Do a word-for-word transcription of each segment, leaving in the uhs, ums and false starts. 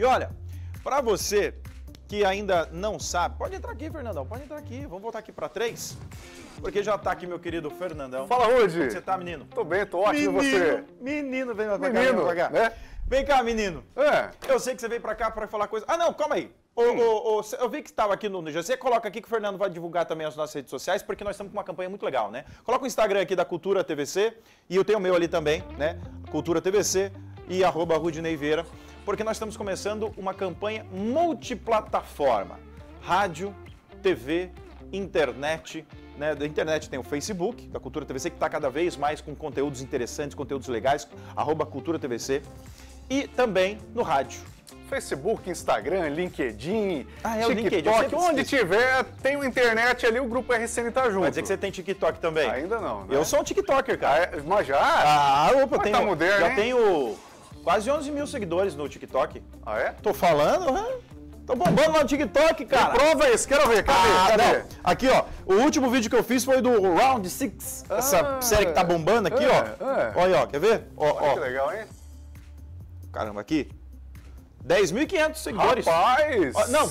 E olha, para você que ainda não sabe, pode entrar aqui, Fernandão, pode entrar aqui. Vamos voltar aqui para três, porque já tá aqui meu querido Fernandão. Fala, Rudy. Como você tá, menino? Tô bem, tô ótimo, menino, você. Menino, vem pra cá, vem pra cá. Né? Vem cá, menino. É. Eu sei que você veio pra cá pra falar coisa... Ah, não, calma aí. Ô, ô, ô, eu vi que estava aqui no G C, coloca aqui que o Fernando vai divulgar também as nossas redes sociais, porque nós estamos com uma campanha muito legal, né? Coloca o Instagram aqui da Cultura T V C, e eu tenho o meu ali também, né? Cultura T V C e arroba Rudinei Vera, porque nós estamos começando uma campanha multiplataforma. Rádio, T V, internet, né? Da internet tem o Facebook, da Cultura T V C, que está cada vez mais com conteúdos interessantes, conteúdos legais, arroba Cultura T V C, e também no rádio. Facebook, Instagram, LinkedIn, ah, é, TikTok, LinkedIn. Onde tiver, tem o internet ali, o Grupo R C N tá junto. Quer dizer que você tem TikTok também? Ainda não, né? Eu sou um TikToker, cara. Ah, é? Mas já? Ah, opa, tenho, tá moderno, já hein? Tenho quase onze mil seguidores no TikTok. Ah, é? Tô falando, né? Tô bombando lá no TikTok, cara. Prova isso, quero ver, quero ah, ver. Cadê? Aqui, ó, o último vídeo que eu fiz foi do Round seis, ah, essa série que tá bombando aqui, é, ó. É. Olha, ó, quer ver? Ó, olha ó. Que legal, hein? Caramba, aqui. dez mil e quinhentos seguidores. Rapaz! Ah, não,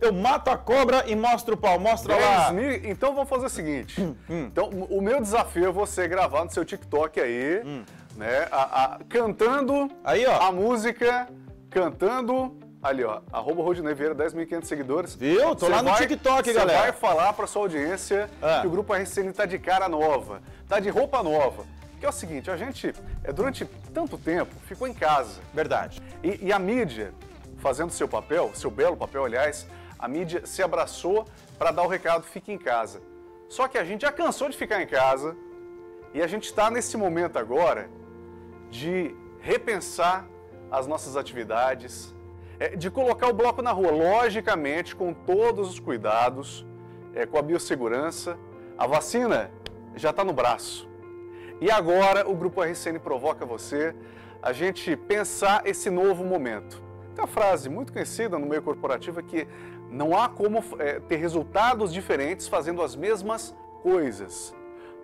eu mato a cobra e mostro o pau. Mostra lá. mil... Então vamos fazer o seguinte. Hum, hum. Então, o meu desafio é você gravar no seu TikTok aí, hum. né? A, a, cantando aí, ó. A música, cantando. Ali, ó. Arroba Rudinei Vera, dez mil e quinhentos seguidores. Viu? Tô cê lá no vai, TikTok, galera. Você vai falar pra sua audiência ah. que o Grupo R C N tá de cara nova, tá de roupa nova. Que é o seguinte, a gente, durante tanto tempo, ficou em casa. Verdade. E, e a mídia, fazendo seu papel, seu belo papel, aliás, a mídia se abraçou para dar o recado, fique em casa. Só que a gente já cansou de ficar em casa e a gente está nesse momento agora de repensar as nossas atividades, de colocar o bloco na rua, logicamente, com todos os cuidados, com a biossegurança. A vacina já está no braço. E agora o Grupo R C N provoca você a gente pensar esse novo momento. Tem uma frase muito conhecida no meio corporativo é que não há como é, ter resultados diferentes fazendo as mesmas coisas.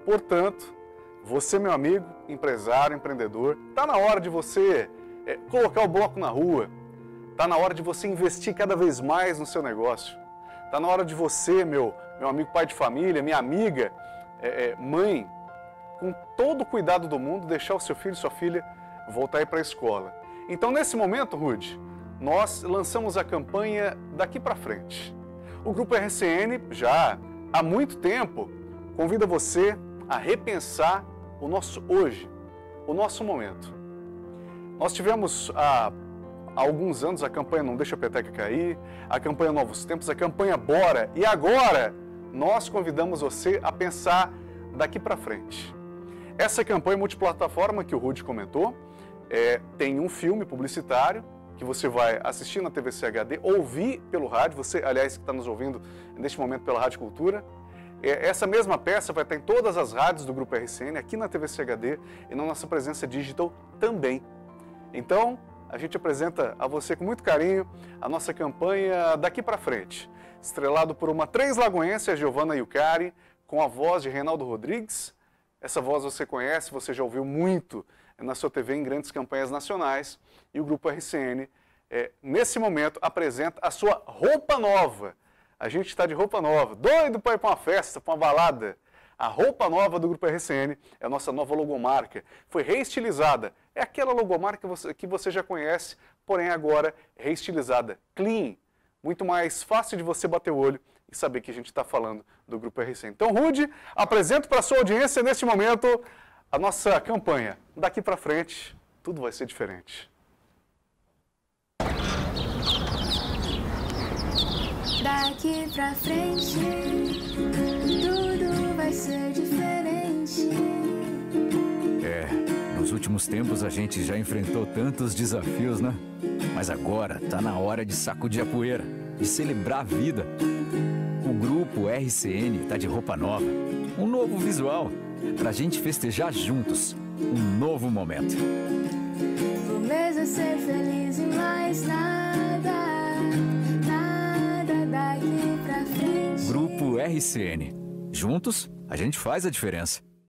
Portanto, você, meu amigo, empresário, empreendedor, está na hora de você é, colocar o bloco na rua, está na hora de você investir cada vez mais no seu negócio, está na hora de você, meu, meu amigo pai de família, minha amiga, é, é, mãe, com todo o cuidado do mundo, deixar o seu filho e sua filha voltar aí para a escola. Então, nesse momento, Rudy, nós lançamos a campanha daqui para frente. O Grupo R C N, já há muito tempo, convida você a repensar o nosso hoje, o nosso momento. Nós tivemos há, há alguns anos a campanha Não Deixa a Peteca Cair, a campanha Novos Tempos, a campanha Bora. E agora, nós convidamos você a pensar daqui para frente. Essa campanha multiplataforma que o Rudy comentou, é, tem um filme publicitário que você vai assistir na T V C H D, ouvir pelo rádio, você, aliás, que está nos ouvindo neste momento pela Rádio Cultura. É, essa mesma peça vai estar em todas as rádios do Grupo R C N, aqui na T V C H D e na nossa presença digital também. Então, a gente apresenta a você com muito carinho a nossa campanha Daqui para Frente, estrelado por uma três lagoense, a Giovanna Iucari, com a voz de Reinaldo Rodrigues. Essa voz você conhece, você já ouviu muito na sua T V em grandes campanhas nacionais. E o Grupo R C N, é, nesse momento, apresenta a sua roupa nova. A gente está de roupa nova, doido para ir para uma festa, para uma balada. A roupa nova do Grupo R C N é a nossa nova logomarca. Foi reestilizada. É aquela logomarca que você já conhece, porém agora reestilizada. Clean, muito mais fácil de você bater o olho e saber que a gente está falando do Grupo R C N. Então, Rudy, apresento para a sua audiência, neste momento, a nossa campanha. Daqui para frente, tudo vai ser diferente. Daqui para frente, tudo vai ser diferente. É, nos últimos tempos a gente já enfrentou tantos desafios, né? Mas agora tá na hora de sacudir a poeira, de celebrar a vida. O Grupo R C N tá de roupa nova, um novo visual, pra gente festejar juntos um novo momento. Vou mesmo ser feliz e mais nada, nada daqui pra frente. Grupo R C N. Juntos, a gente faz a diferença.